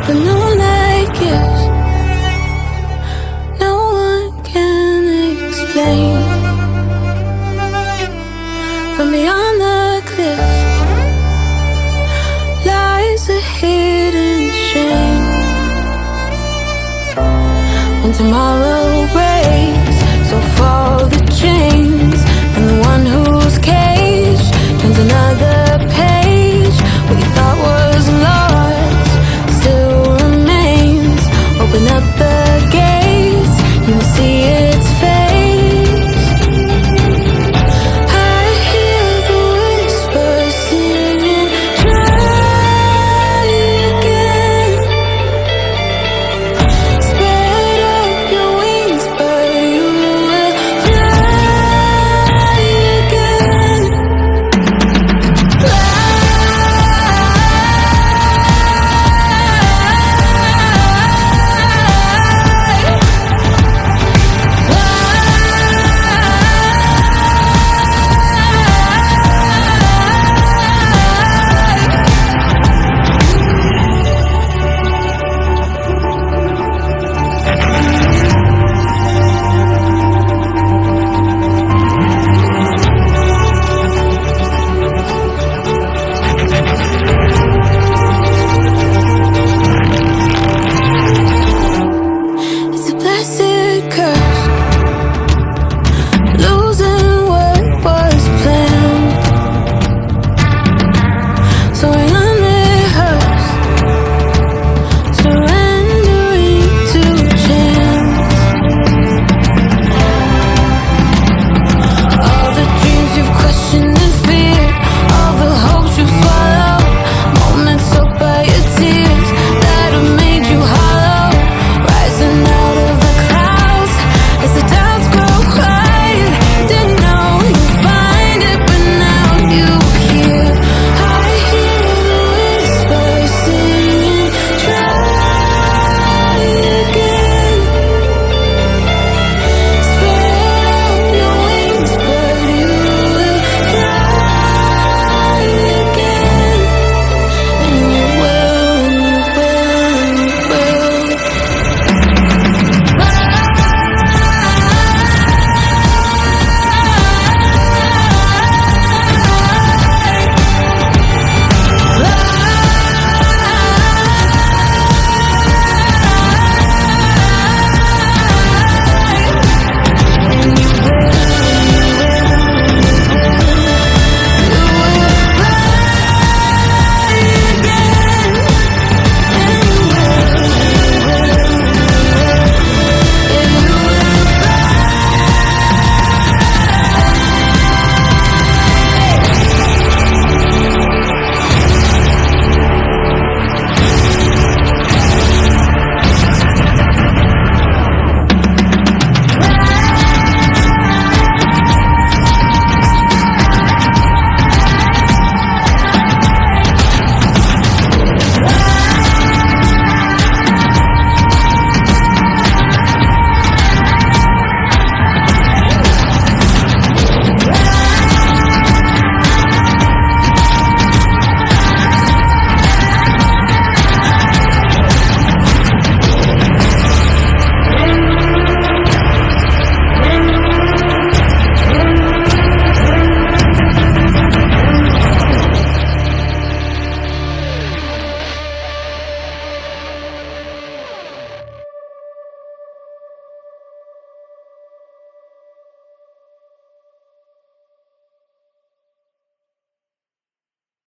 The moonlight gives, no one can explain. From beyond the cliff lies a hidden shame. When tomorrow